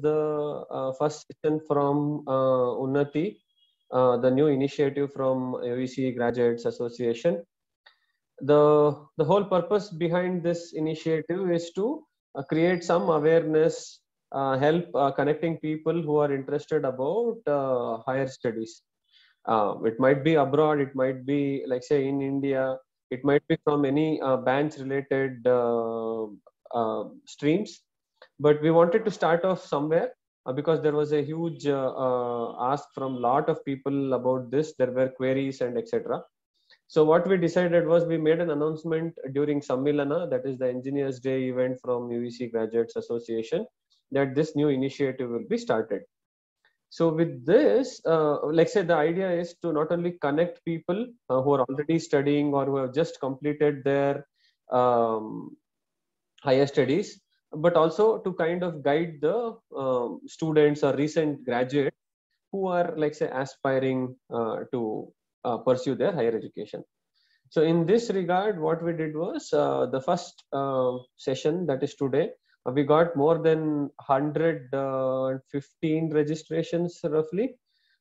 the first session from Unnati, the new initiative from UVCE Graduates Association. The whole purpose behind this initiative is to create some awareness, help connecting people who are interested about higher studies. It might be abroad, it might be like say in India, it might be from any branch related streams. But we wanted to start off somewhere because there was a huge ask from a lot of people about this. There were queries and etc. So what we decided was we made an announcement during Sammilana, that is the Engineers Day event from UVCE Graduates Association, that this new initiative will be started. So with this, like say the idea is to not only connect people who are already studying or who have just completed their higher studies, but also to kind of guide the students or recent graduates who are like say aspiring to pursue their higher education. So in this regard, what we did was the first session, that is today, we got more than 115 registrations roughly.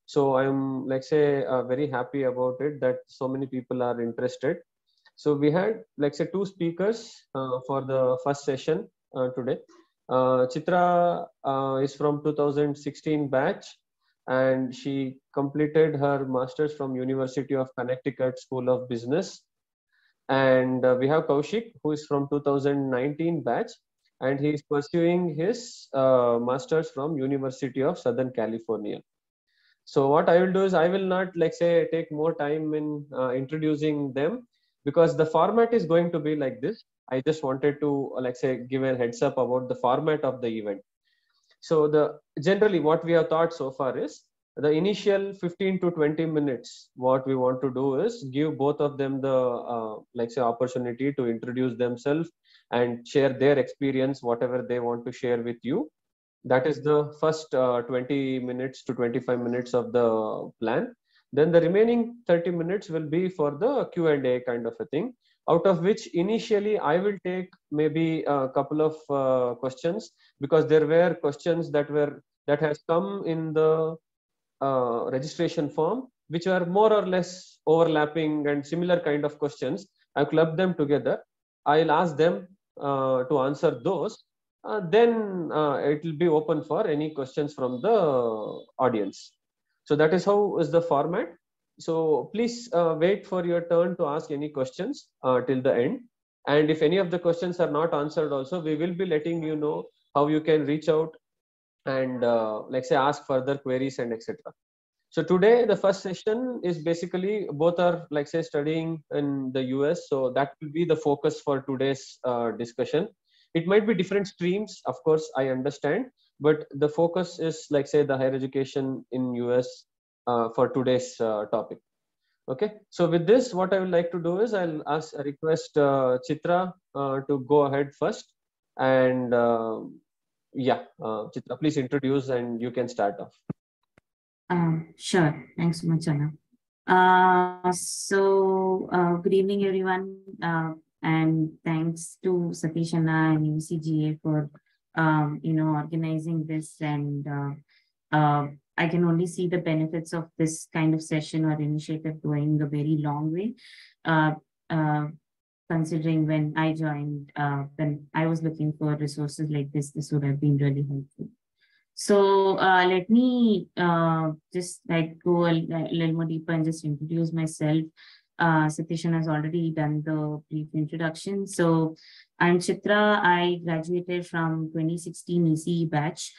So I'm like say very happy about it that so many people are interested. So we had like say two speakers for the first session. Today, Chitra is from 2016 batch, and she completed her master's from University of Connecticut School of Business. And we have Kaushik, who is from 2019 batch, and he is pursuing his master's from University of Southern California. So what I will do is I will not like say take more time in introducing them, because the format is going to be like this. I just wanted to like say give a heads up about the format of the event. So the generally what we have thought so far is the initial 15 to 20 minutes. What we want to do is give both of them the like say opportunity to introduce themselves and share their experience, whatever they want to share with you. That is the first 20 minutes to 25 minutes of the plan. Then the remaining 30 minutes will be for the Q&A kind of a thing, out of which initially I will take maybe a couple of questions, because there were questions that has come in the registration form, which are more or less overlapping and similar kind of questions. I club them together. I'll ask them to answer those. Then it will be open for any questions from the audience. So that is how is the format. So please wait for your turn to ask any questions till the end. And if any of the questions are not answered also, we will be letting you know how you can reach out and like say ask further queries and etc. So today the first session is basically both are like say studying in the US. So that will be the focus for today's discussion. It might be different streams, of course, I understand, but the focus is like say the higher education in US for today's topic. Okay, so with this, what I would like to do is I'll ask a request Chitra to go ahead first, and Chitra, please introduce and you can start off. Sure, thanks so much, Anna. Good evening, everyone, and thanks to Satish Anna and UVCEGA for organizing this, and I can only see the benefits of this kind of session or initiative going a very long way, considering when I joined, when I was looking for resources like this, this would have been really helpful. So let me just like go a little more deeper and just introduce myself. Satish has already done the brief introduction. So I'm Chitra. I graduated from 2016 ECE batch.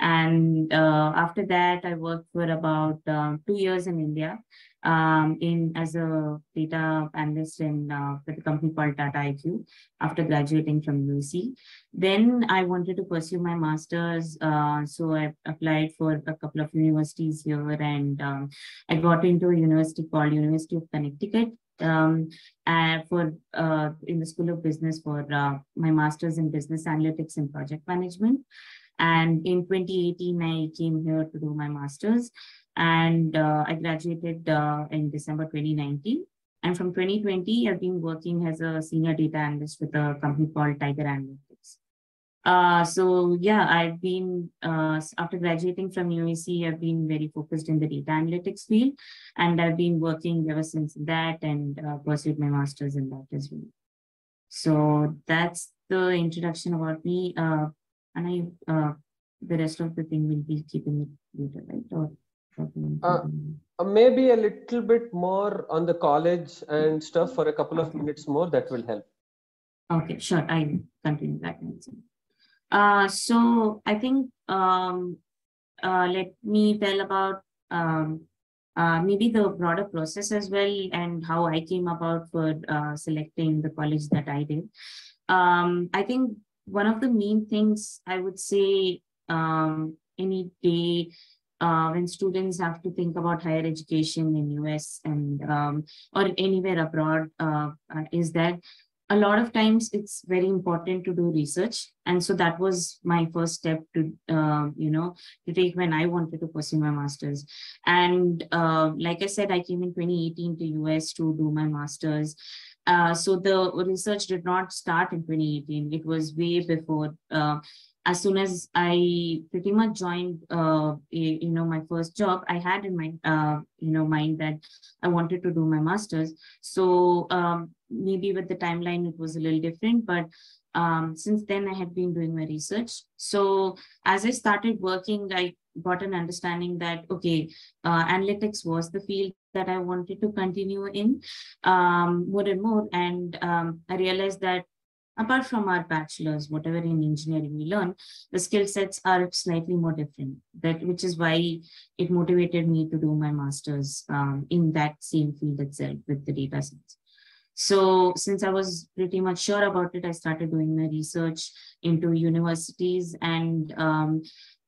And after that, I worked for about 2 years in India as a data analyst in a company called Tata IQ after graduating from UC. Then I wanted to pursue my master's. So I applied for a couple of universities here, and I got into a university called University of Connecticut in the School of Business for my master's in business analytics and project management. And in 2018, I came here to do my master's, and I graduated in December 2019. And from 2020, I've been working as a senior data analyst with a company called Tiger Analytics. So yeah, I've been, after graduating from UVCE, I've been very focused in the data analytics field, and I've been working ever since that, and pursued my master's in that as well. So that's the introduction about me, and I, the rest of the thing will be keeping it later, right? Or maybe a little bit more on the college and stuff for a couple of minutes more, that will help. Okay, sure, I'll continue that. So I think let me tell about maybe the broader process as well, and how I came about for selecting the college that I did. I think one of the main things I would say any day when students have to think about higher education in US and or anywhere abroad is that a lot of times it's very important to do research. And so that was my first step to, you know, to take when I wanted to pursue my master's. And like I said, I came in 2018 to US to do my master's. So the research did not start in 2018. It was way before. As soon as I pretty much joined, you know, my first job, I had in my, you know, mind that I wanted to do my master's. So maybe with the timeline, it was a little different, but since then I had been doing my research. So as I started working, I got an understanding that, okay, analytics was the field that I wanted to continue in more and more. And I realized that apart from our bachelor's, whatever in engineering we learn, the skill sets are slightly more different, that which is why it motivated me to do my master's in that same field itself with the data science. So since I was pretty much sure about it, I started doing my research into universities, and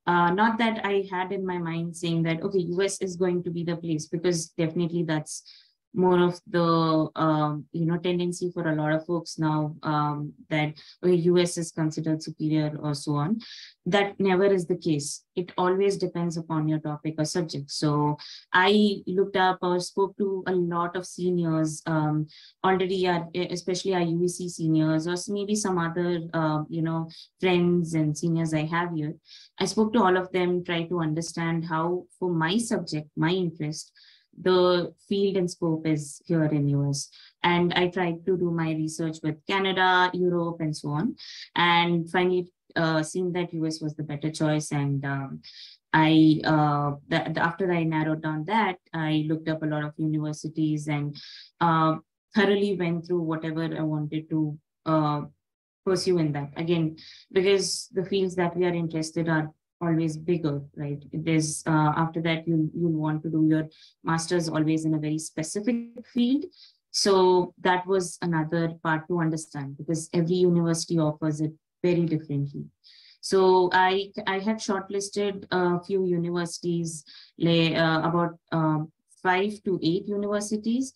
not that I had in my mind saying that, okay, US is going to be the place, because definitely that's more of the you know, tendency for a lot of folks now, that US is considered superior or so on. That never is the case. It always depends upon your topic or subject. So I looked up or spoke to a lot of seniors already, especially our UVC seniors, or maybe some other you know, friends and seniors I have here. I spoke to all of them, tried to understand how for my subject, my interest, the field and scope is here in US. And I tried to do my research with Canada, Europe, and so on. And finally, seeing that US was the better choice. And I after I narrowed down that, I looked up a lot of universities and thoroughly went through whatever I wanted to pursue in that. Again, because the fields that we are interested are always bigger, right? There's after that you'll want to do your master's always in a very specific field. So that was another part to understand, because every university offers it very differently. So I had shortlisted a few universities, about 5 to 8 universities,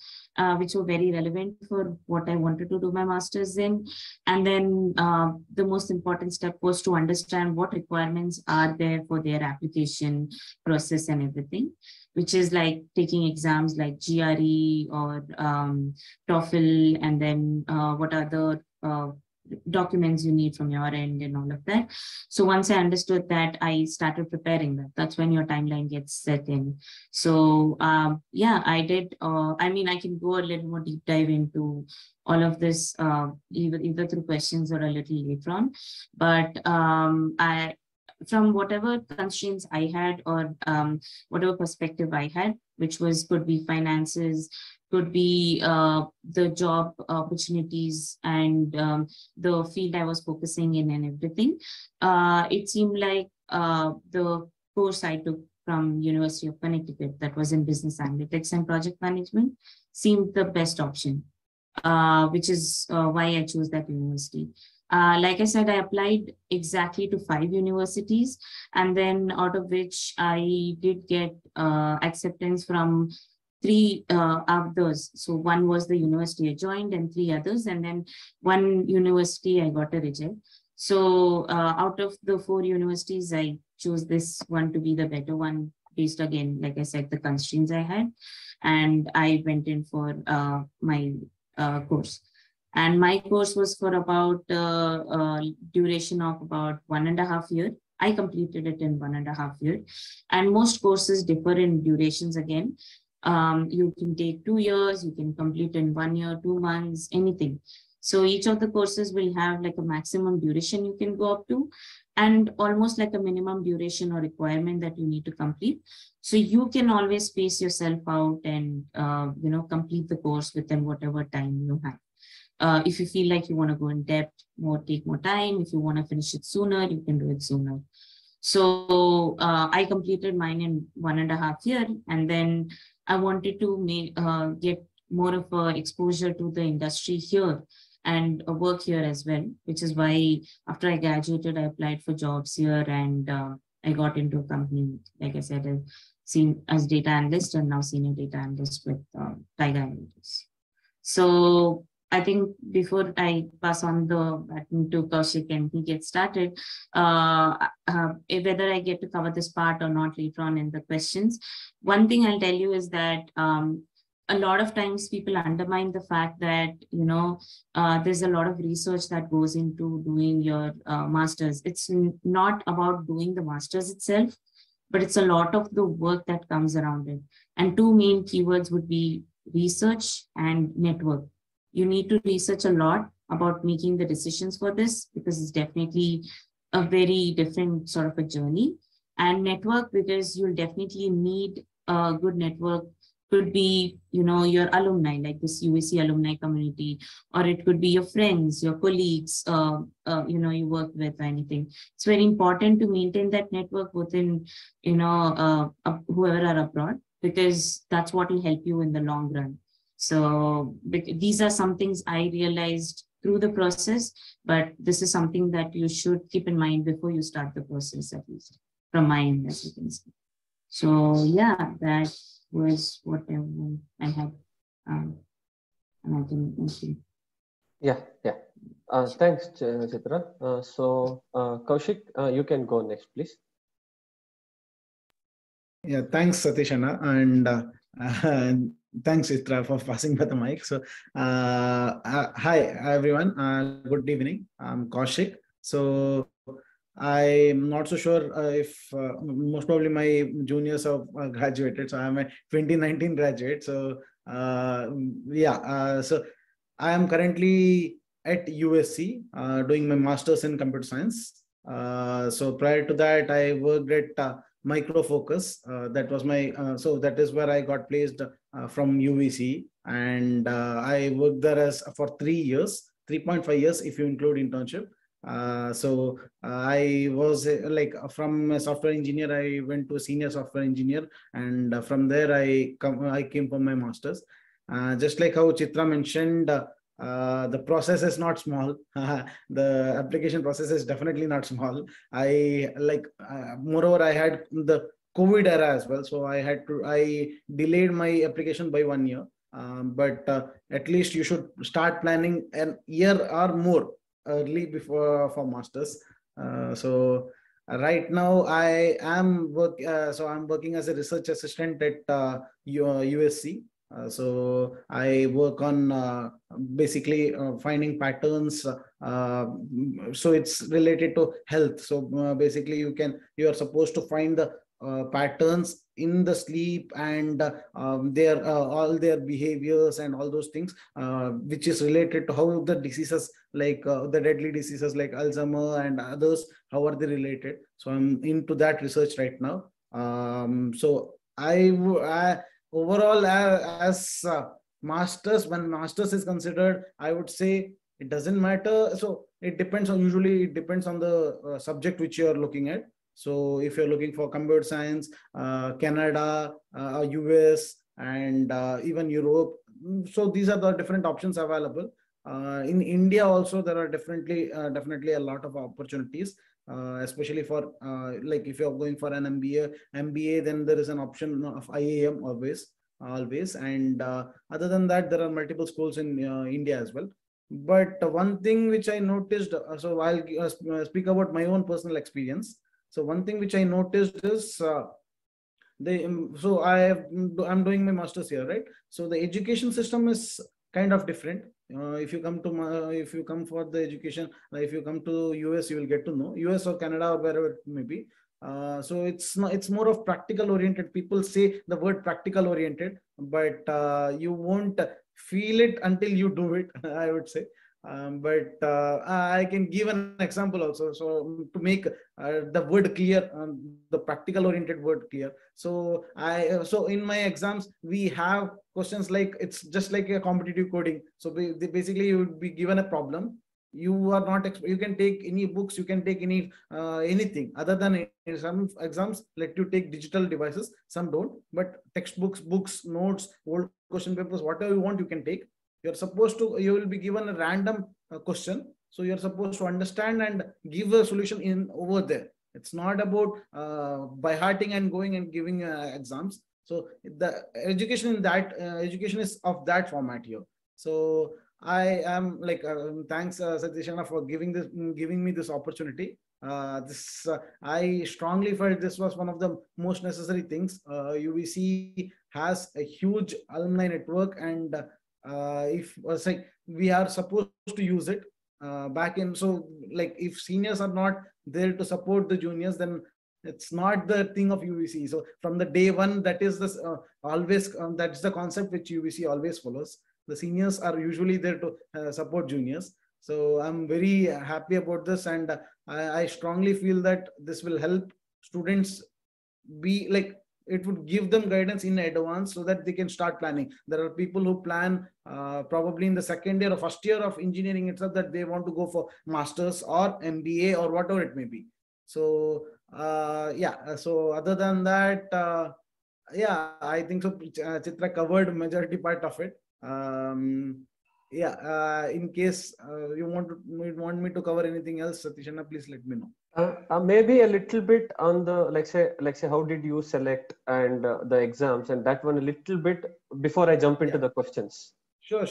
which were very relevant for what I wanted to do my master's in. And then the most important step was to understand what requirements are there for their application process and everything, which is like taking exams like GRE or TOEFL, and then what are the documents you need from your end and all of that. So once I understood that, I started preparing that. That's when your timeline gets set in. So yeah, I did, I mean, I can go a little more deep dive into all of this, either through questions or a little later on. But from whatever constraints I had, or whatever perspective I had, which was, could be finances, could be the job opportunities, and the field I was focusing in and everything. It seemed like the course I took from University of Connecticut, that was in business analytics and project management, seemed the best option, which is why I chose that university. Like I said, I applied exactly to 5 universities, and then out of which I did get acceptance from 3 others. So one was the university I joined, and 3 others, and then one university I got a reject. So out of the 4 universities, I chose this one to be the better one, based again, like I said, the constraints I had, and I went in for my course. And my course was for about duration of about 1.5 years. I completed it in 1.5 years. And most courses differ in durations again. You can take 2 years, you can complete in 1 year, 2 months, anything. So each of the courses will have like a maximum duration you can go up to, and almost like a minimum duration or requirement that you need to complete. So you can always space yourself out and complete the course within whatever time you have. If you feel like you want to go in depth more, take more time. If you want to finish it sooner, you can do it sooner. So I completed mine in 1.5 years, and then I wanted to get more of a exposure to the industry here and work here as well, which is why after I graduated, I applied for jobs here, and I got into a company, like I said, as data analyst and now senior data analyst with Tiger Analytics. So I think before I pass on the baton to Kaushik and he gets started, whether I get to cover this part or not later on in the questions, one thing I'll tell you is that a lot of times people undermine the fact that, there's a lot of research that goes into doing your master's. It's not about doing the master's itself, but it's a lot of the work that comes around it. And two main keywords would be research and network. You need to research a lot about making the decisions for this, because it's definitely a very different sort of a journey. And network, because you'll definitely need a good network. Could be, your alumni, like this UVC alumni community, or it could be your friends, your colleagues, you work with, or anything. It's very important to maintain that network within, whoever are abroad, because that's what will help you in the long run. So these are some things I realized through the process, but this is something that you should keep in mind before you start the process, at least from my end, as you can see. So yeah, that was what I had. And I can... Yeah. Thanks, Chitra. So Kaushik, you can go next, please. Yeah, thanks, Satishana, and thanks, Chitra, for passing by the mic. So, hi, everyone. Good evening. I'm Kaushik. So, I'm not so sure if most probably my juniors have graduated. So I'm a 2019 graduate. So so I am currently at USC doing my master's in computer science. So prior to that, I worked at Micro Focus. That was my that is where I got placed from UVC, and I worked there for 3 years, 3.5 years if you include internship. I was from a software engineer, I went to a senior software engineer, and from there I came for my master's. Just like how Chitra mentioned, the process is not small. The application process is definitely not small. Moreover, I had the COVID era as well, so I delayed my application by 1 year. But at least you should start planning a year or more early before for masters. So right now I am I'm working as a research assistant at USC. So I work on finding patterns. So it's related to health. So you are supposed to find the patterns in the sleep and all their behaviors and all those things, which is related to how the diseases the deadly diseases like Alzheimer's and others, how are they related. So I'm into that research right now. So I overall, as masters, when masters is considered, I would say it doesn't matter. So it depends on the subject which you are looking at. So if you're looking for computer science, Canada, US, and even Europe, so these are the different options available. In India also, there are definitely a lot of opportunities, especially for if you're going for an MBA, then there is an option of IIM always. And other than that, there are multiple schools in India as well. But one thing which I noticed, so I'll speak about my own personal experience. So one thing which I noticed is I'm doing my master's here, right? So the education system is kind of different. If you come for the education, if you come to US, you will get to know US or Canada or wherever it may be. So it's not, it's more of practical oriented. People say the word practical oriented, but you won't feel it until you do it, I would say. I can give an example also. So to make the word clear, the practical oriented word clear. So so in my exams, we have questions like, it's just like a competitive coding. So basically you would be given a problem. You are not, you can take any books, you can take any, anything other than in some exams, let you take digital devices, some don't, but textbooks, books, notes, old question papers, whatever you want, you can take. You're supposed to, you will be given a random question. So you're supposed to understand and give a solution in over there. It's not about by hearting and going and giving exams. So the education in that education is of that format here. So I am like, thanks Satishana for giving me this opportunity. I strongly felt this was one of the most necessary things. UVCE has a huge alumni network, and we are supposed to use it back in. So like if seniors are not there to support the juniors, then it's not the thing of UVCE. So from the day one, that is this always that's the concept which UVCE always follows. The seniors are usually there to support juniors. So I'm very happy about this, and I strongly feel that this will help students be like, it would give them guidance in advance so that they can start planning. There are people who plan probably in the second year or first year of engineering itself that they want to go for masters or MBA or whatever it may be. So yeah, so other than that, yeah, I think so. Chitra covered majority part of it. Yeah, in case you want me to cover anything else, Satishana, please let me know. Maybe a little bit on the, like say, how did you select and the exams and that one a little bit before I jump into the questions. Sure.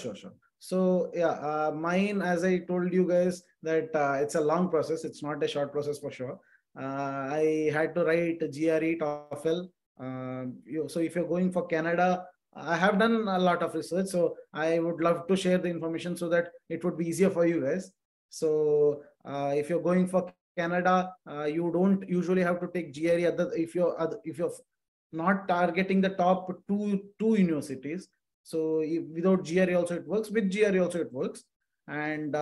So yeah, mine, as I told you guys, that it's a long process. It's not a short process for sure. I had to write GRE, TOEFL. So if you're going for Canada, I have done a lot of research. So I would love to share the information so that it would be easier for you guys. So if you're going for Canada, you don't usually have to take GRE if you're not targeting the top two universities. So without GRE also it works, with GRE also it works. And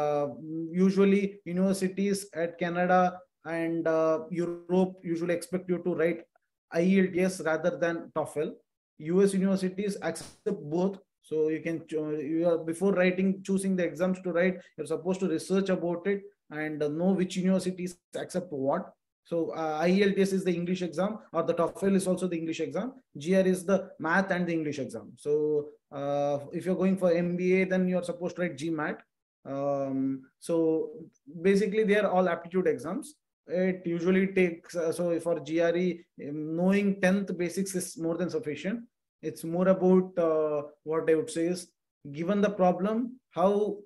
usually universities at Canada and Europe usually expect you to write IELTS rather than TOEFL. US universities accept both. So you can, before choosing the exams to write, you're supposed to research about it and know which universities accept what. So IELTS is the English exam, or the TOEFL is also the English exam. GR is the math and the English exam. So if you're going for MBA, then you're supposed to write GMAT. So basically they are all aptitude exams. It usually takes, so for GRE, knowing 10th basics is more than sufficient. It's more about what I would say is, given the problem, how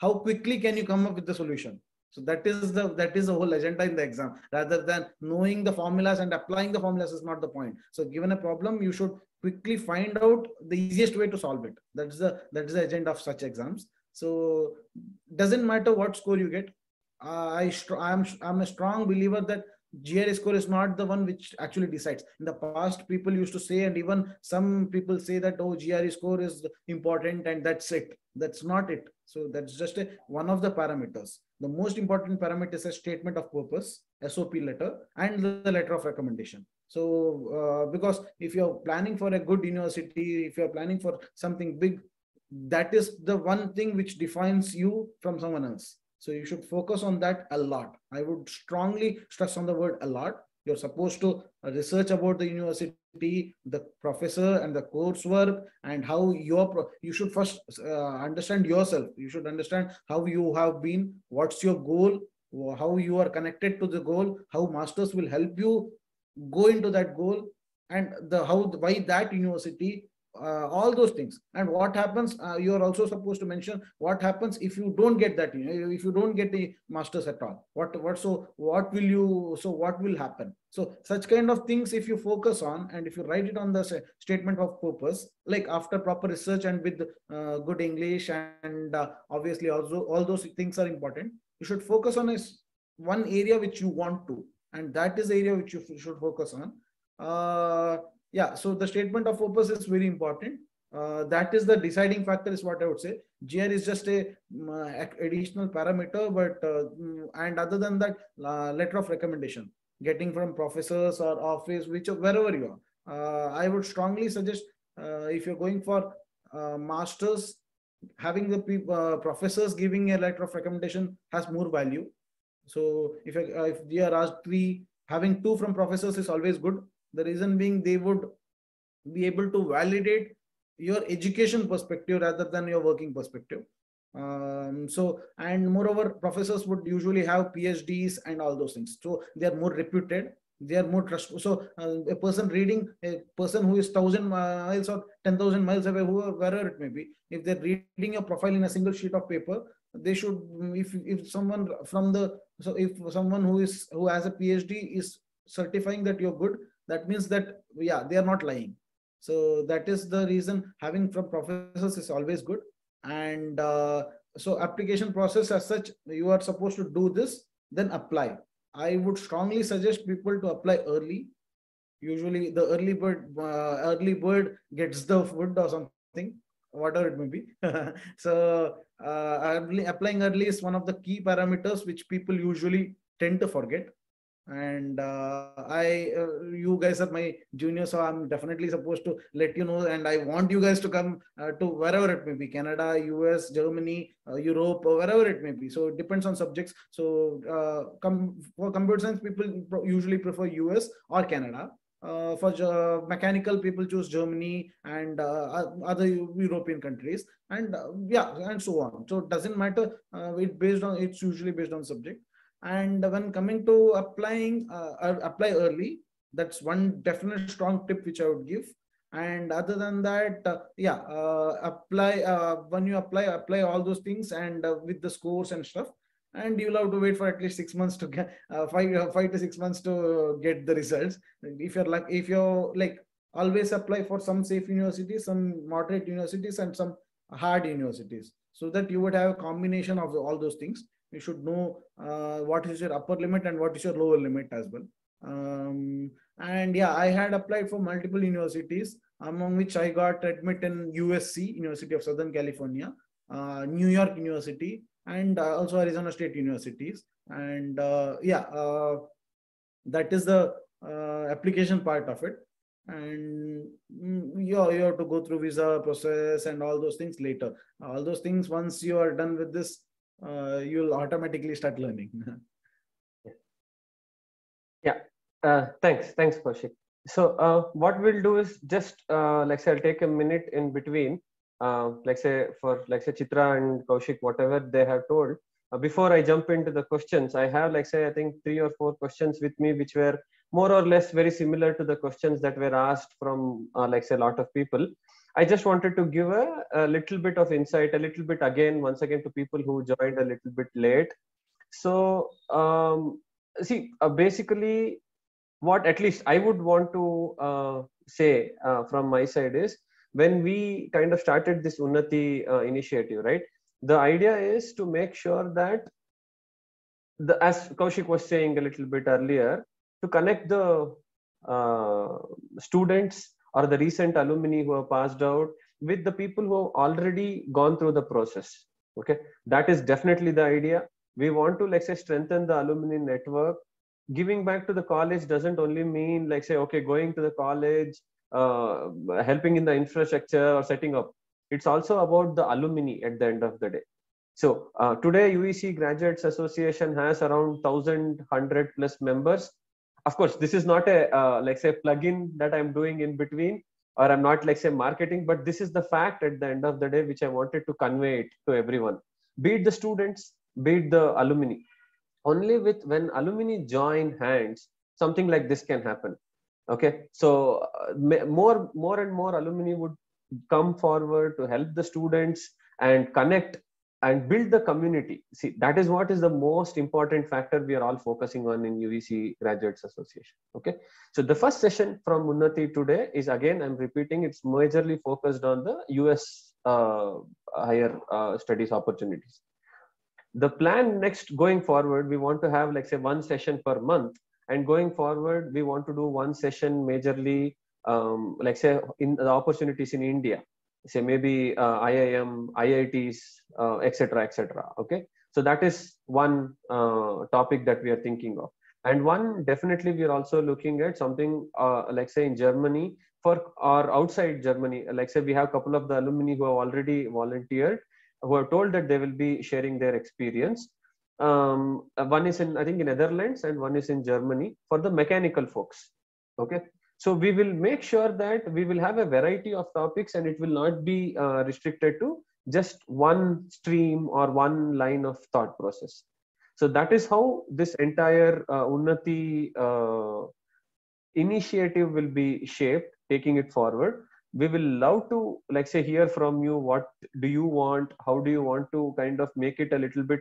quickly can you come up with the solution? So that is the whole agenda in the exam, rather than knowing the formulas and applying the formulas is not the point. So given a problem, you should quickly find out the easiest way to solve it. That is the agenda of such exams. So doesn't matter what score you get. I'm a strong believer that GRE score is not the one which actually decides. In the past, people used to say, and even some people say that, oh, GRE score is important and that's it. That's not it. So that's just one of the parameters. The most important parameter is a statement of purpose, SOP letter, and the letter of recommendation. So because if you're planning for a good university, if you're planning for something big, that is the one thing which defines you from someone else. So you should focus on that a lot. I would strongly stress on the word a lot. You're supposed to research about the university, the professor and the coursework, and how you should first understand yourself. You should understand how you have been, what's your goal, how you are connected to the goal, how masters will help you go into that goal, and why that university all those things. And what happens, you are also supposed to mention what happens if you don't get that, if you don't get the master's at all, what will happen? So such kind of things, if you focus on, and if you write it on the statement of purpose, like after proper research and with good English, and obviously also all those things are important. You should focus on one area which you want to, and that is the area which you should focus on. Yeah, so the statement of purpose is very important. That is the deciding factor, is what I would say. GR is just a additional parameter, but and other than that, letter of recommendation, getting from professors or office, wherever you are. I would strongly suggest if you're going for masters, having the professors giving a letter of recommendation has more value. So if GR asked 3, having 2 from professors is always good. The reason being, they would be able to validate your education perspective rather than your working perspective. And moreover, professors would usually have PhDs and all those things. So they are more reputed, they are more trustful. So a person reading, a person who is 1,000 miles or 10,000 miles away, wherever it may be, if they're reading your profile in a single sheet of paper, they should, if someone who has a PhD is certifying that you're good, that means that, yeah, they are not lying. So that is the reason having from professors is always good. And so application process as such, you are supposed to do this, then apply. I would strongly suggest people to apply early. Usually the early bird gets the wood or something, whatever it may be. So applying early is one of the key parameters which people usually tend to forget. And you guys are my juniors, so I'm definitely supposed to let you know, and I want you guys to come to wherever it may be, Canada, US, Germany, Europe, or wherever it may be. So it depends on subjects. So for computer science, people usually prefer US or Canada. For mechanical, people choose Germany and other European countries, and yeah, and so on. So it doesn't matter, it's usually based on subject. And when coming to applying, apply early. That's one definite strong tip which I would give. And other than that, apply, when you apply all those things, and with the scores and stuff, and you'll have to wait for at least 6 months to get, 5 to 6 months to get the results. If you're like, always apply for some safe universities, some moderate universities, and some hard universities, so that you would have a combination of all those things. You should know what is your upper limit and what is your lower limit as well. And yeah, I had applied for multiple universities, among which I got admit in USC, University of Southern California, New York University, and also Arizona State Universities. And that is the application part of it. And you have to go through visa process and all those things later. All those things, once you are done with this, you'll automatically start learning. Yeah. Thanks, Kaushik. So what we'll do is just I'll take a minute in between, for Chitra and Kaushik, whatever they have told. Before I jump into the questions, I have I think 3 or 4 questions with me, which were more or less very similar to the questions that were asked from a lot of people. I just wanted to give a little bit of insight, once again to people who joined a little bit late. So basically what at least I would want to say from my side is, when we kind of started this Unnati initiative, right? The idea is to make sure that, as Kaushik was saying a little bit earlier, to connect the students or the recent alumni who have passed out with the people who have already gone through the process. Okay, that is definitely the idea. We want to strengthen the alumni network. Giving back to the college doesn't only mean going to the college, helping in the infrastructure or setting up. It's also about the alumni at the end of the day. So today UVC Graduates Association has around 1,100+ members. Of course, this is not a plug-in that I'm doing in between, or I'm not marketing, but this is the fact at the end of the day, which I wanted to convey it to everyone, be it the students, be it the alumni. Only when alumni join hands, something like this can happen. Okay, so more and more alumni would come forward to help the students and connect and build the community. See, that is what is the most important factor we are all focusing on in UVC Graduates Association. Okay. So the first session from Unnati today is, again, I'm repeating, it's majorly focused on the US higher studies opportunities. The plan next going forward, we want to have, like, say, one session per month, and going forward, we want to do one session majorly, like, say, in the opportunities in India. Say maybe IIM, IITs, etc., etc. Okay, so that is one topic that we are thinking of, and one definitely we are also looking at something like, say, in Germany for or outside Germany. Like, say, we have a couple of the alumni who have already volunteered, who are told that they will be sharing their experience. One is in, I think, in Netherlands, and one is in Germany for the mechanical folks. Okay. So we will make sure that we will have a variety of topics, and it will not be restricted to just one stream or one line of thought process. So that is how this entire Unnati initiative will be shaped, taking it forward. We will love to, like, say, hear from you. What do you want? How do you want to kind of make it a little bit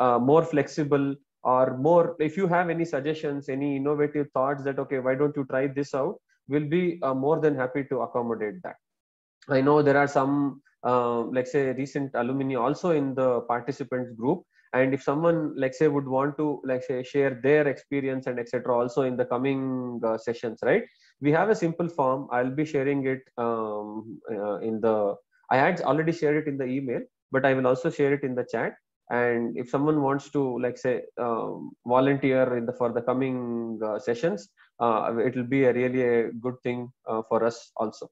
more flexible? Or more, if you have any suggestions, any innovative thoughts that, okay, why don't you try this out? We'll be more than happy to accommodate that. I know there are some, like, say, recent alumni also in the participants group. And if someone, like, say, would want to, like, say, share their experience and etc. also in the coming sessions, right? We have a simple form. I'll be sharing it in the, I had already shared it in the email, but I will also share it in the chat. And if someone wants to, like, say, volunteer in the for the coming sessions, it will be a really good thing for us also.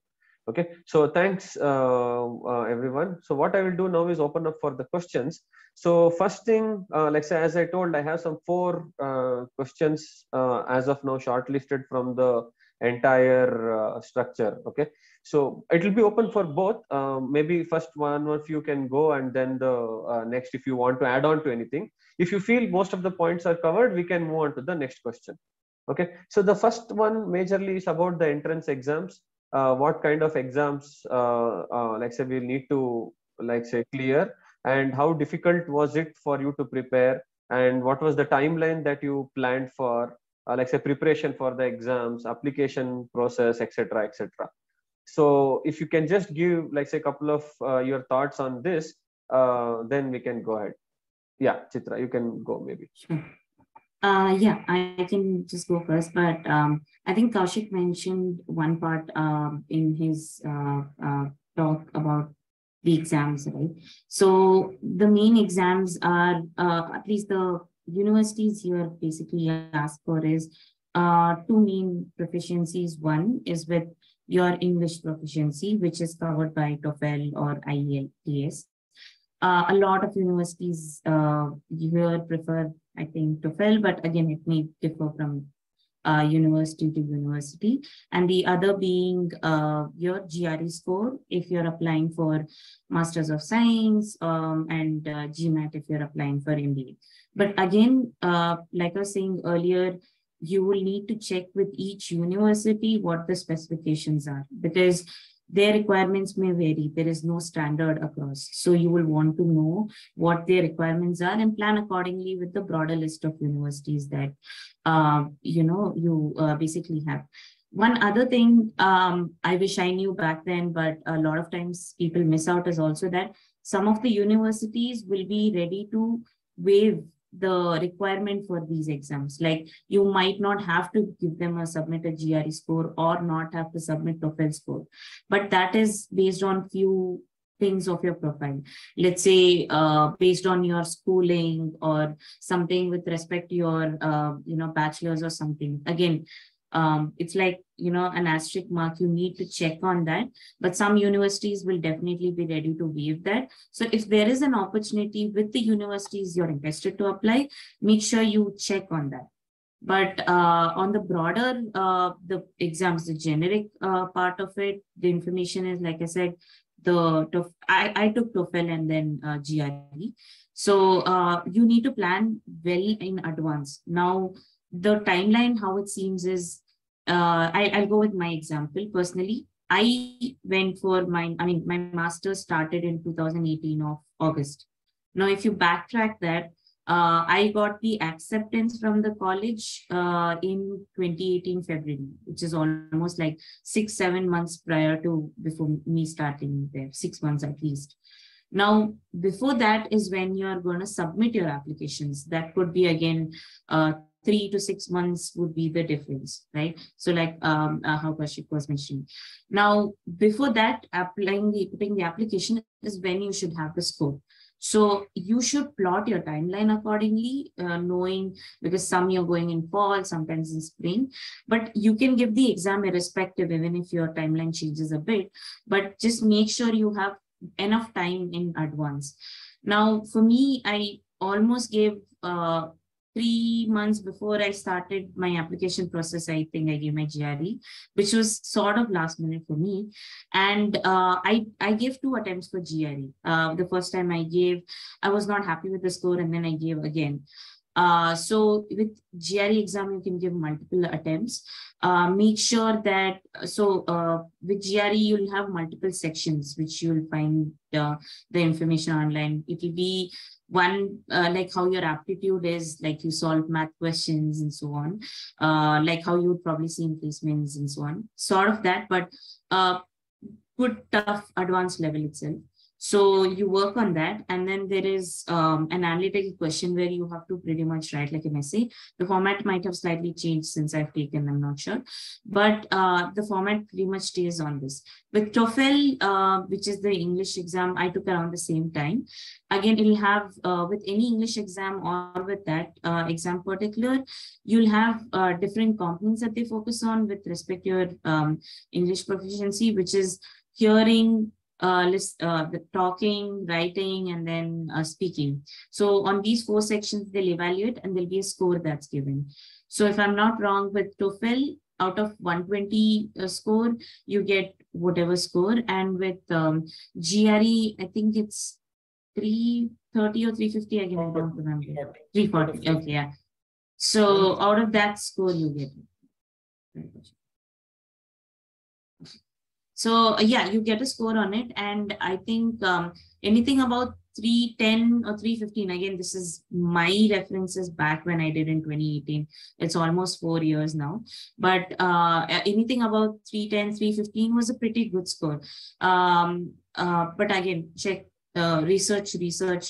Okay, so thanks everyone. So what I will do now is open up for the questions. So first thing, like, say, as I told, I have some 4 questions as of now shortlisted from the entire structure. Okay, so it will be open for both. Maybe first one of you can go, and then the next, if you want to add on to anything. If you feel most of the points are covered, we can move on to the next question. Okay, so the first one majorly is about the entrance exams. What kind of exams, like, say, we need to, like, say, clear, and how difficult was it for you to prepare, and what was the timeline that you planned for, like, say, preparation for the exams, application process, etc., etc. So if you can just give, like, say, a couple of your thoughts on this, then we can go ahead. Yeah, Chitra, you can go maybe. Sure. Yeah, I can just go first, but I think Kaushik mentioned one part in his talk about the exams, right? So the main exams are, at least the universities here basically ask for, is 2 main proficiencies. One is with your English proficiency, which is covered by TOEFL or IELTS. A lot of universities here prefer, I think, TOEFL, but again, it may differ from university to university. And the other being your GRE score if you're applying for Masters of Science, and GMAT if you're applying for MBA. But again, like I was saying earlier, you will need to check with each university what the specifications are, because their requirements may vary. There is no standard across. So you will want to know what their requirements are and plan accordingly with the broader list of universities that, you know, you basically have. One other thing I wish I knew back then, but a lot of times people miss out, is also that some of the universities will be ready to waive the requirement for these exams. Like, you might not have to give them a submit a GRE score or not have to submit TOEFL score, but that is based on few things of your profile. Let's say based on your schooling or something with respect to your you know, bachelor's or something. Again, it's like, you know, an asterisk mark. You need to check on that, but some universities will definitely be ready to waive that. So if there is an opportunity with the universities you're interested to apply, make sure you check on that. But on the broader, the exams, the generic part of it, the information is, like I said, I took TOEFL and then GRE. So you need to plan well in advance. Now, the timeline, how it seems is, I'll go with my example. Personally, I went for my, my master's started in 2018 of August. Now, if you backtrack that, I got the acceptance from the college in 2018 February, which is almost like 6-7 months prior to before me starting there, 6 months at least. Now, before that is when you are going to submit your applications. That could be again 3 to 6 months would be the difference, right? So, like how Kaushik was mentioning. Now, before that, putting the application is when you should have the scope. So you should plot your timeline accordingly, knowing, because some you're going in fall, sometimes in spring, but you can give the exam irrespective, even if your timeline changes a bit, but just make sure you have enough time in advance. Now, for me, I almost gave 3 months before I started my application process. I think I gave my GRE, which was sort of last minute for me. And I gave 2 attempts for GRE. The first time I gave, I was not happy with the score, and then I gave again. So with GRE exam, you can give multiple attempts. Make sure that, so with GRE, you'll have multiple sections, which you'll find the information online. It will be one, like how your aptitude is, like you solve math questions and so on, like how you would probably see in placements and so on, sort of that, but good, tough, advanced level itself. So you work on that, and then there is an analytical question where you have to pretty much write like an essay. The format might have slightly changed since I've taken, I'm not sure, but the format pretty much stays on this. With TOEFL, which is the English exam, I took around the same time. Again, you'll have, with any English exam or with that exam particular, you'll have different components that they focus on with respect to your English proficiency, which is hearing, the talking, writing, and then speaking. So on these 4 sections, they'll evaluate and there'll be a score that's given. So if I'm not wrong, with TOEFL, out of 120 score, you get whatever score. And with GRE, I think it's 330 or 350, again, I don't remember. 340, okay, yeah. So out of that score, you get it. So yeah, you get a score on it. And I think anything about 310 or 315, again, this is my references back when I did in 2018. It's almost 4 years now. But anything about 310, 315 was a pretty good score. But again, check. Research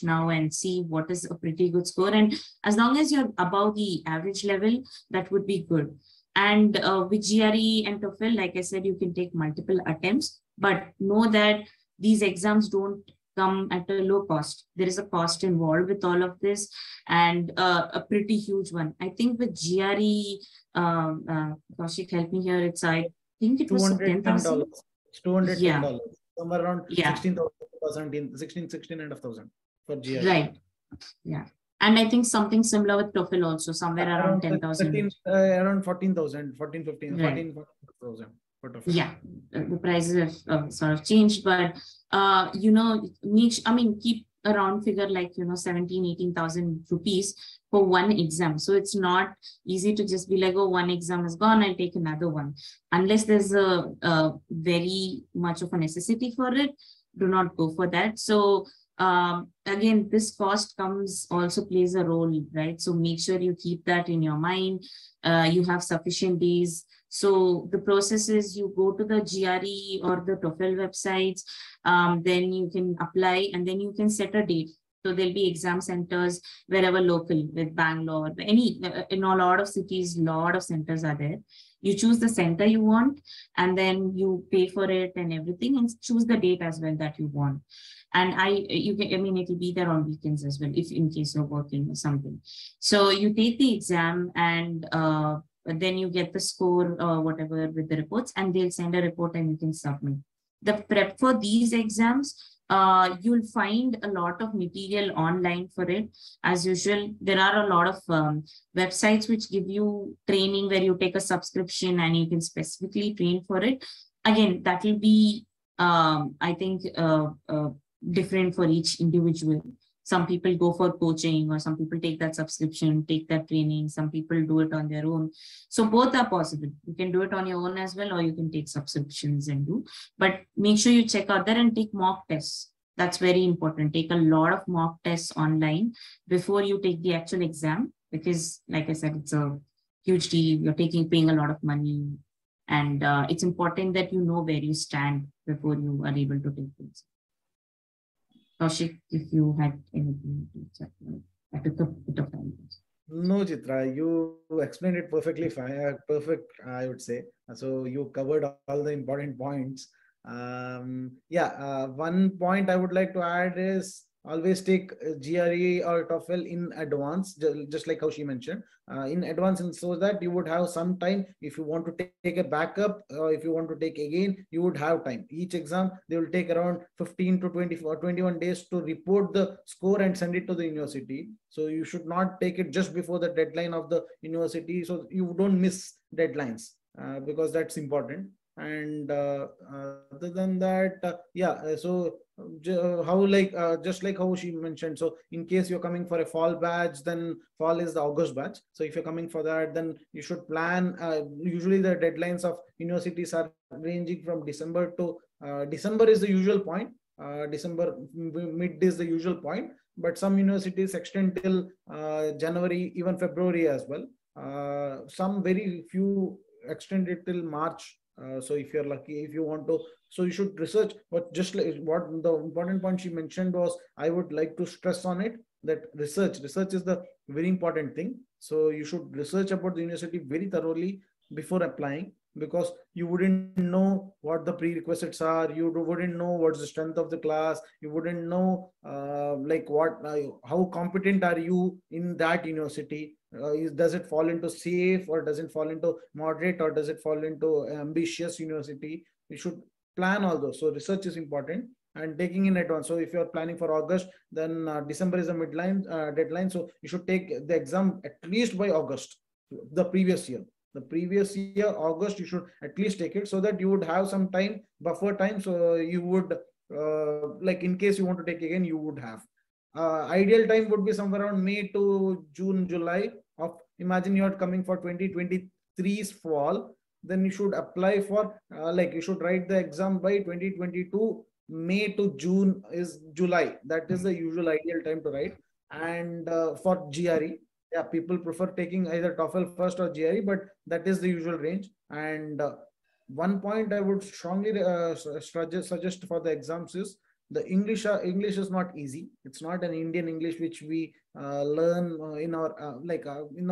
now and see what is a pretty good score. And as long as you're above the average level, that would be good. And with GRE and TOEFL, like I said, you can take multiple attempts, but know that these exams don't come at a low cost. There is a cost involved with all of this, and a pretty huge one. I think with GRE, Kaushik, help me here, it's, I think it was $10,000. It's $210, yeah. Somewhere around, yeah. 16,500 for GRE. Right, yeah. And I think something similar with TOEFL also, somewhere around 10,000. Around 14,000, 14, 15, right. 14,000 for TOEFL. Yeah, the prices have sort of changed, but, you know, keep a round figure like, 17, 18,000 rupees for one exam. So it's not easy to just be like, oh, one exam is gone, I'll take another one. Unless there's a very much of a necessity for it, do not go for that. So, again, this cost also plays a role, right? So make sure you keep that in your mind. You have sufficient days. So the process is you go to the GRE or the TOEFL websites, then you can apply, and then you can set a date. So there'll be exam centers wherever local, with Bangalore, in a lot of cities, lot of centers are there. You choose the center you want, and then you pay for it and everything, and choose the date as well that you want. And it'll be there on weekends as well, if in case you're working or something. So you take the exam, and then you get the score or whatever with the reports, and they'll send a report and you can submit. The prep for these exams, you'll find a lot of material online for it. As usual, there are a lot of websites which give you training where you take a subscription and you can specifically train for it. Again, that will be, I think, different for each individual. Some people go for coaching, or some people take that subscription, take that training. Some people do it on their own. So both are possible. You can do it on your own as well, or you can take subscriptions and do. But make sure you check out there and take mock tests. That's very important. Take a lot of mock tests online before you take the actual exam, because like I said, it's a huge deal. You're paying a lot of money, and it's important that you know where you stand before you are able to take things. Kaushik, if you had anything to check, I took a bit of time. No, Chitra, you explained it perfectly fine. Perfect, I would say. So you covered all the important points. One point I would like to add is always take GRE or TOEFL in advance, just like how she mentioned, in advance, and so that you would have some time. If you want to take a backup, or if you want to take again, you would have time. Each exam, they will take around 15 to 24, 21 days to report the score and send it to the university. So you should not take it just before the deadline of the university, so you don't miss deadlines, because that's important. And other than that, just like how she mentioned, so in case you're coming for a fall batch, then fall is the August batch. So if you're coming for that, then you should plan. Usually the deadlines of universities are ranging from December to December is the usual point. December mid is the usual point, but some universities extend till January, even February as well. Some very few extend it till March. So if you're lucky, if you want to, so you should research. But just like what the important point she mentioned was, I would like to stress on it that research is the very important thing. So you should research about the university very thoroughly before applying, because you wouldn't know what the prerequisites are. You wouldn't know what's the strength of the class. You wouldn't know how competent are you in that university. Does it fall into safe, or does it fall into moderate, or does it fall into ambitious university? You should plan all those. So research is important, and taking in advance. So if you're planning for August, then December is a midline deadline. So you should take the exam at least by August, the previous year. The previous year, August, you should at least take it, so that you would have some time, buffer time. So you would, in case you want to take again, you would have. Ideal time would be somewhere around May to June, July. Imagine you're coming for 2023's fall, then you should apply for, you should write the exam by 2022, May to June is July. That is the usual ideal time to write. And for GRE, people prefer taking either TOEFL first or GRE, but that is the usual range. And one point I would strongly suggest for the exams is the English is not easy. It's not an Indian English which we learn in our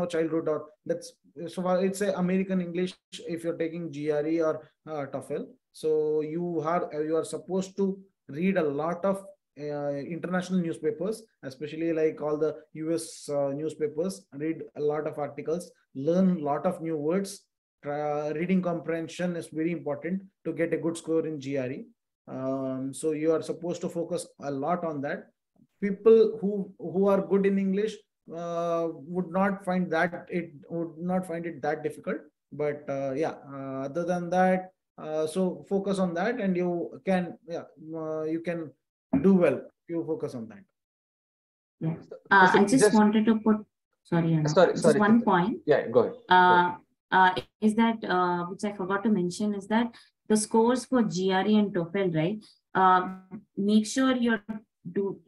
childhood, or it's a American English if you're taking GRE or TOEFL. So you are supposed to read a lot of international newspapers, especially all the US newspapers, read a lot of articles, learn a lot of new words. Reading comprehension is very important to get a good score in GRE. So you are supposed to focus a lot on that. People who are good in English would not find it that difficult. But other than that, so focus on that, and you can do well if you focus on that. Yeah. One point. Yeah, go ahead. Is that which I forgot to mention is that the scores for GRE and TOEFL, right? Make sure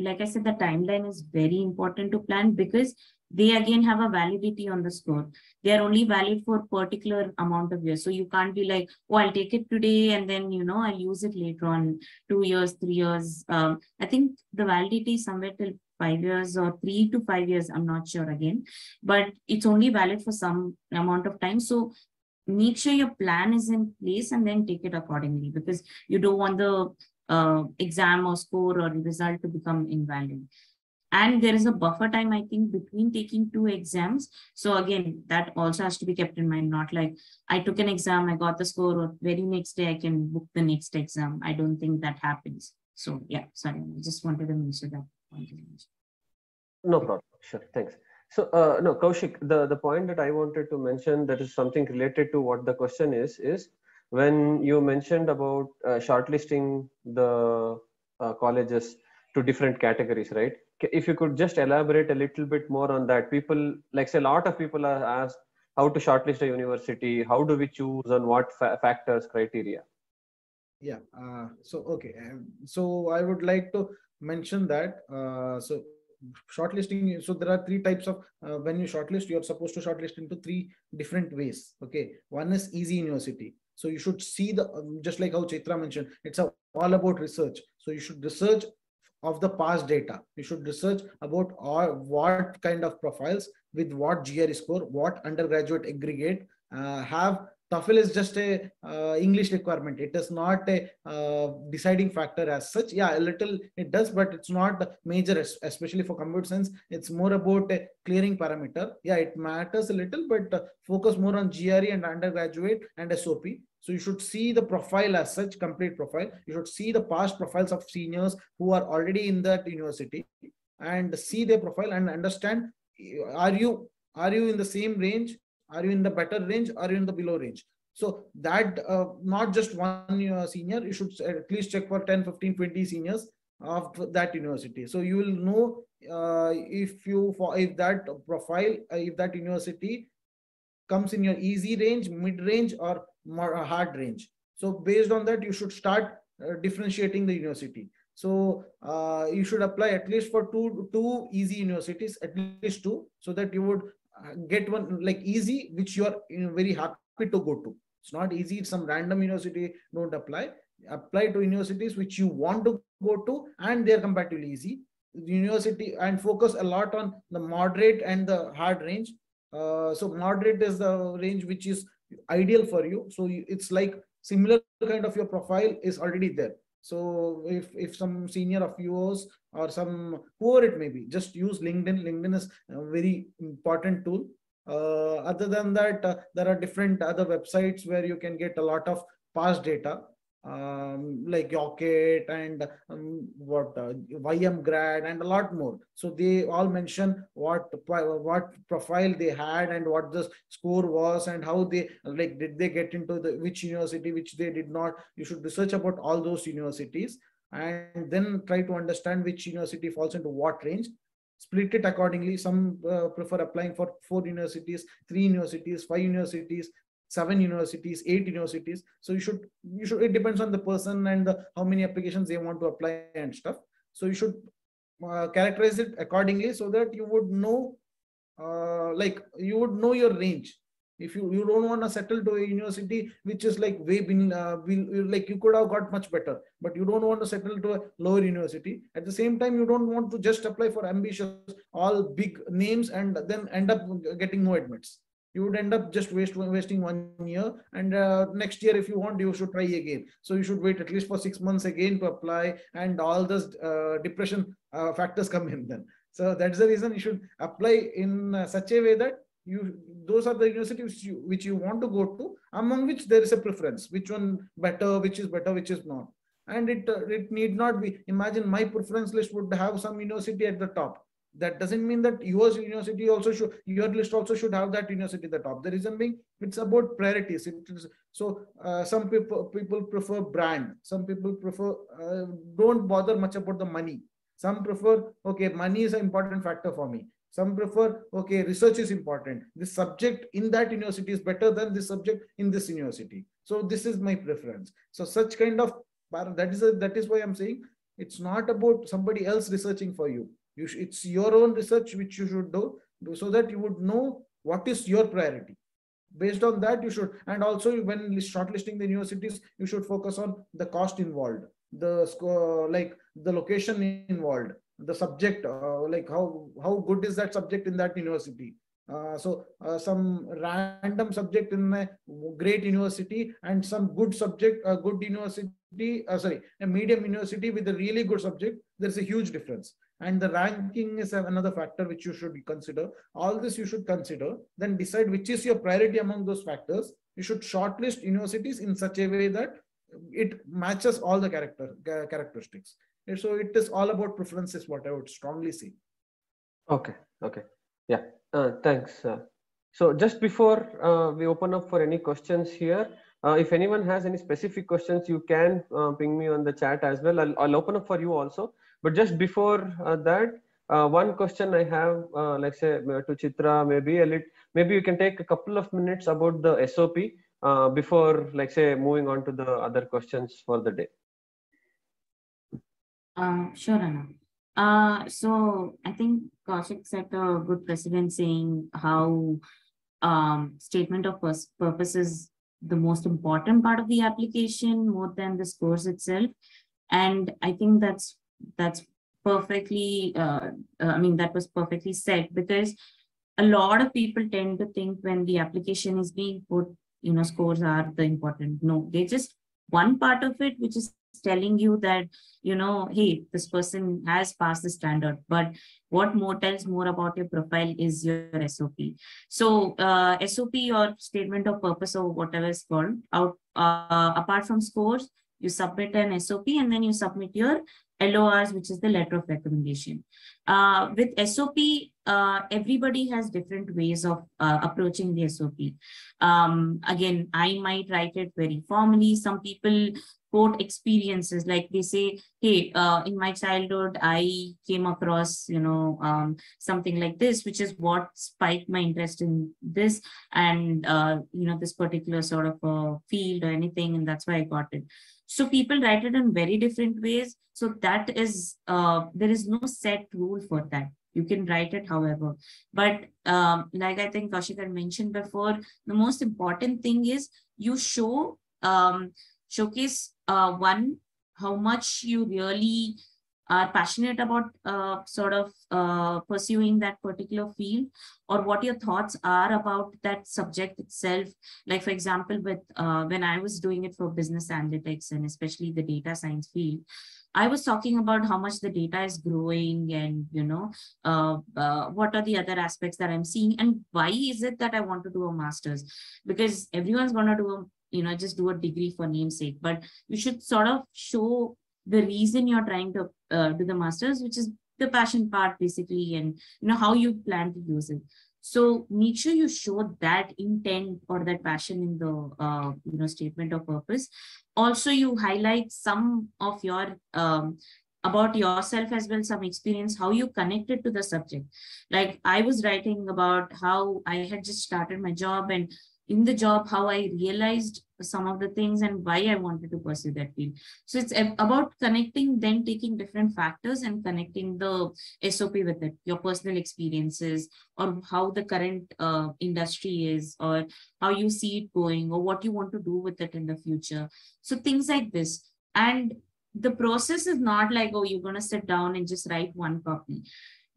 like I said, the timeline is very important to plan, because they again have a validity on the score. They are only valid for a particular amount of years. So you can't be like, oh, I'll take it today and then, I'll use it later on 2 years, 3 years. I think the validity is somewhere till 5 years or 3 to 5 years. I'm not sure again, but it's only valid for some amount of time. So make sure your plan is in place and then take it accordingly, because you don't want the exam or score or result to become invalid. And there is a buffer time, I think, between taking two exams. So again, that also has to be kept in mind, not like I took an exam, I got the score, or very next day I can book the next exam. I don't think that happens. So yeah, sorry, I just wanted to mention that point. No problem. Sure. Thanks. So Kaushik, the point that I wanted to mention, that is something related to what the question is when you mentioned about shortlisting the colleges to different categories, right? if you could just elaborate a little bit more on that. People, like say, a lot of people are asked how to shortlist a university, how do we choose, on what factors, criteria? Yeah, so I would like to mention that, so shortlisting, so there are three types of, when you shortlist, you're supposed to shortlist into three different ways, okay? One is easy university. So you should see the, just like how Chitra mentioned, it's all about research. So you should research of the past data. You should research about all, what kind of profiles, with what GRE score, what undergraduate aggregate have. TOEFL is just a English requirement. It is not a deciding factor as such. Yeah, a little it does, but it's not the major, especially for computer science. It's more about a clearing parameter. Yeah, it matters a little, but focus more on GRE and undergraduate and SOP. So you should see the profile as such, complete profile. You should see the past profiles of seniors who are already in that university and see their profile and understand, are you in the same range? Are you in the better range? Are you in the below range? So that not just one senior, you should at least check for 10, 15, 20 seniors of that university. So you will know if that profile, if that university comes in your easy range, mid range, or more hard range. So based on that, you should start differentiating the university. So you should apply at least for two easy universities, at least two, so that you would get one like easy, which you are very happy to go to. It's not easy. It's some random university. Don't apply. Apply to universities which you want to go to, and they're comparatively easy. University, and focus a lot on the moderate and the hard range. So moderate is the range which is ideal for you. So it's like similar kind of your profile is already there. So if some senior of yours or some, whoever it may be, just use LinkedIn. LinkedIn is a very important tool. Other than that, there are different other websites where you can get a lot of past data, like Yocket and YM Grad and a lot more. So they all mention what profile they had and what the score was and how they, like, did they get into the which university, which they did not. You should research about all those universities and then try to understand which university falls into what range. Split it accordingly. Some prefer applying for 4 universities, 3 universities, 5 universities, 7 universities, 8 universities. So you should, it depends on the person and how many applications they want to apply and stuff. So you should characterize it accordingly so that you would know, you would know your range. If you don't want to settle to a university which is like way below, like you could have got much better, but you don't want to settle to a lower university. At the same time, you don't want to just apply for ambitious, all big names and then end up getting no admits. You would end up just wasting 1 year, and next year, if you want, you should try again. So you should wait at least for 6 months again to apply, and all those depression factors come in then. So that's the reason you should apply in such a way that those are the universities which you want to go to, among which there is a preference, which one better, which is better, which is not. And it need not be, imagine my preference list would have some university at the top. That doesn't mean that your university also should, your list also should have that university at the top. The reason being, it's about priorities. Some people prefer brand. Some people prefer, don't bother much about the money. Some prefer, okay, money is an important factor for me. Some prefer, okay, research is important. This subject in that university is better than this subject in this university. So this is my preference. So such kind of, that is why I'm saying it's not about somebody else researching for you. It's your own research which you should do so that you would know what is your priority. Based on that, you should, and also when shortlisting the universities, you should focus on the cost involved, the score, like the location involved, the subject, like how good is that subject in that university. Some random subject in a great university and some good subject, a good university, a medium university with a really good subject, there's a huge difference. And the ranking is another factor which you should consider. All this you should consider, then decide which is your priority among those factors. You should shortlist universities in such a way that it matches all the characteristics. And so it is all about preferences, what I would strongly say. Okay. Okay. Yeah. Thanks. So just before we open up for any questions here, if anyone has any specific questions, you can ping me on the chat as well. I'll open up for you also. But just before that, One question I have, let's say to Chitra, maybe you can take a couple of minutes about the SOP before, like say, moving on to the other questions for the day. Sure, Anna. So I think Kaushik set a good precedent saying how statement of purpose is the most important part of the application more than the scores itself. And I think that's perfectly, I mean, that was perfectly said, because a lot of people tend to think when the application is being put, you know, scores are the important. No, they're just one part of it, which is telling you that, you know, hey, this person has passed the standard, but what more tells more about your profile is your SOP. So SOP or statement of purpose or whatever is called out, apart from scores, you submit an SOP and then you submit your LORs, which is the letter of recommendation. With SOP, everybody has different ways of approaching the SOP. Again, I might write it very formally. Some people quote experiences, like they say, hey, in my childhood, I came across, you know, something like this, which is what spiked my interest in this and, you know, this particular sort of field or anything. And that's why I got it. So people write it in very different ways. So that is, there is no set rule for that. You can write it however. But like I think Kaushik had mentioned before, the most important thing is you show, showcase one, how much you really are passionate about sort of pursuing that particular field, or what your thoughts are about that subject itself. Like for example, with when I was doing it for business analytics and especially the data science field, I was talking about how much the data is growing and, you know, what are the other aspects that I'm seeing and why is it that I want to do a master's? Because everyone's going to do, you know, just do a degree for namesake, but you should sort of show the reason you're trying to do the master's, which is the passion part basically, and, you know, how you plan to use it. So make sure you show that intent or that passion in the you know, statement of purpose. Also, you highlight some of your about yourself as well, some experience, how you connected to the subject. Like I was writing about how I had just started my job and in the job how I realized some of the things and why I wanted to pursue that field. So it's about connecting, then taking different factors and connecting the SOP with it, your personal experiences or how the current industry is or how you see it going or what you want to do with it in the future. So things like this. And the process is not like, oh, you're going to sit down and just write one copy.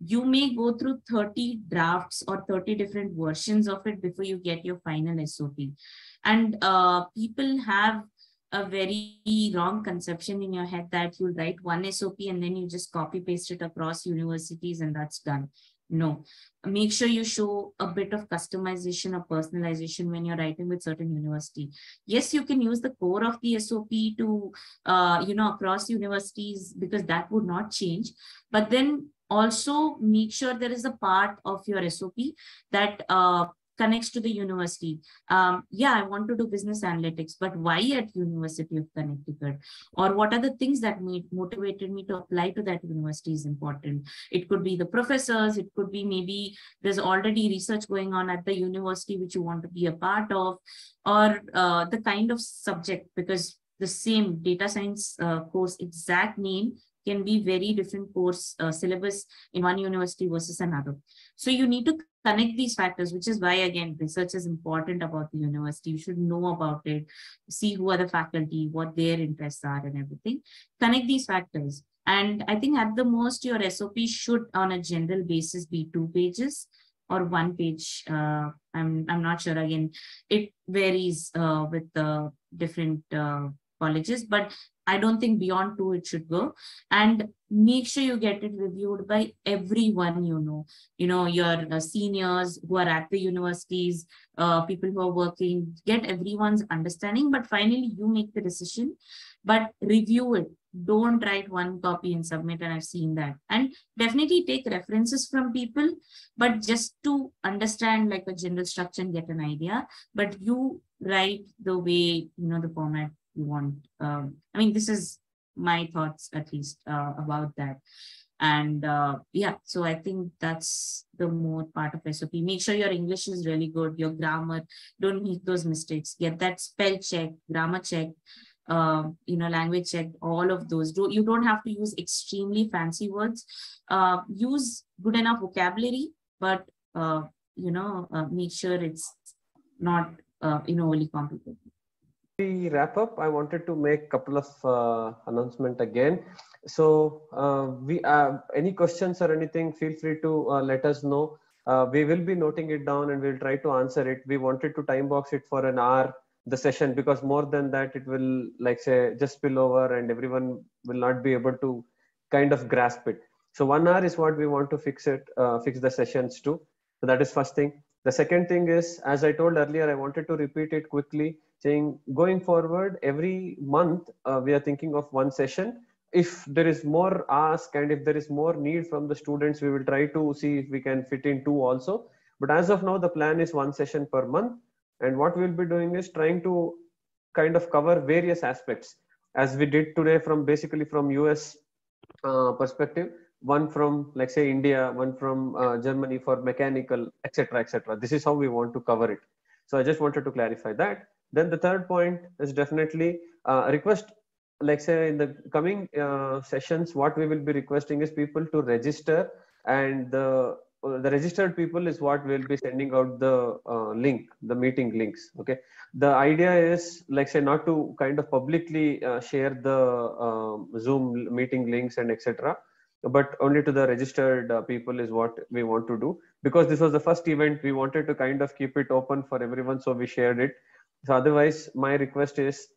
You may go through 30 drafts or 30 different versions of it before you get your final SOP. And people have a very wrong conception in your head that you write one SOP and then you just copy paste it across universities and that's done. No, make sure you show a bit of customization or personalization when you're writing with certain university. Yes, you can use the core of the SOP to, you know, across universities because that would not change. But then also make sure there is a part of your SOP that connects to the university. Yeah, I want to do business analytics, but why at University of Connecticut? Or what are the things that motivated me to apply to that university is important. It could be the professors, it could be maybe there's already research going on at the university which you want to be a part of, or the kind of subject, because the same data science course exact name can be very different course syllabus in one university versus another. So you need to connect these factors, which is why, again, research is important about the university. You should know about it, see who are the faculty, what their interests are and everything. Connect these factors. And I think at the most, your SOP should on a general basis be 2 pages or 1 page. I'm not sure. Again, it varies with the different colleges, but I don't think beyond 2 it should go. And make sure you get it reviewed by everyone you know, your seniors who are at the universities, people who are working, get everyone's understanding, but finally you make the decision, but review it. Don't write one copy and submit, and I've seen that. And definitely take references from people, but just to understand like a general structure and get an idea, but you write the way, you know, the format you want. I mean, this is my thoughts at least about that. And yeah, so I think that's the more part of SOP. Make sure your English is really good, your grammar, don't make those mistakes. Get that spell check, grammar check, you know, language check, all of those. You don't have to use extremely fancy words. Use good enough vocabulary, but you know, make sure it's not you know, overly complicated. We wrap up. I wanted to make a couple of announcements again. So we any questions or anything, feel free to let us know. We will be noting it down and we'll try to answer it. We wanted to time box it for an hour, the session, because more than that it will, like, say, just spill over and everyone will not be able to kind of grasp it. So 1 hour is what we want to fix it, fix the sessions to. So that is first thing. The second thing is, as I told earlier, I wanted to repeat it quickly, saying going forward, every month we are thinking of one session. If there is more ask and if there is more need from the students, we will try to see if we can fit in two also. But as of now, the plan is one session per month. And what we'll be doing is trying to kind of cover various aspects, as we did today, from basically from US perspective. One from, like, say, India, one from Germany for mechanical, etc., etc. This is how we want to cover it. So I just wanted to clarify that. Then the third point is definitely request, like, say, in the coming sessions, what we will be requesting is people to register, and the registered people is what we'll be sending out the link, the meeting links. Okay. The idea is, like, say, not to kind of publicly share the Zoom meeting links and etc., but only to the registered people is what we want to do, because this was the first event. We wanted to kind of keep it open for everyone, so we shared it. So otherwise, my request is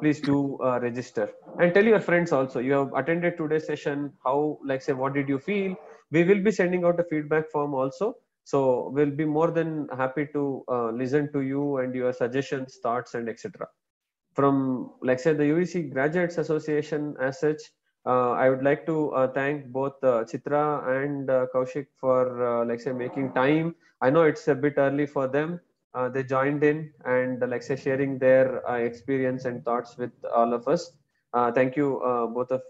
please do register, and tell your friends also you have attended today's session, how, like, say, what did you feel. We will be sending out a feedback form also, so we'll be more than happy to listen to you and your suggestions, thoughts, and etc. From, like, say, the UVC Graduates Association as such, I would like to thank both Chitra and Kaushik for, like, say, making time. I know it's a bit early for them. They joined in and, like, say, sharing their experience and thoughts with all of us. Thank you, both of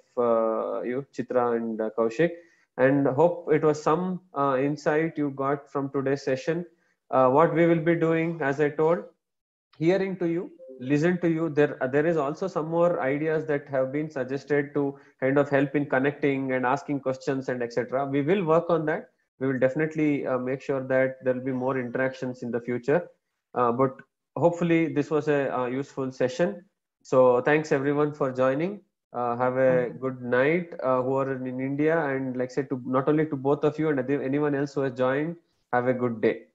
you, Chitra and Kaushik. And hope it was some insight you got from today's session. What we will be doing, as I told, hearing to you, listen to you. There is also some more ideas that have been suggested to kind of help in connecting and asking questions and etc. We will work on that. We will definitely make sure that there will be more interactions in the future. But hopefully this was a useful session. So thanks everyone for joining. Have a good night, who are in India, and, like, say, to not only to both of you and anyone else who has joined, have a good day.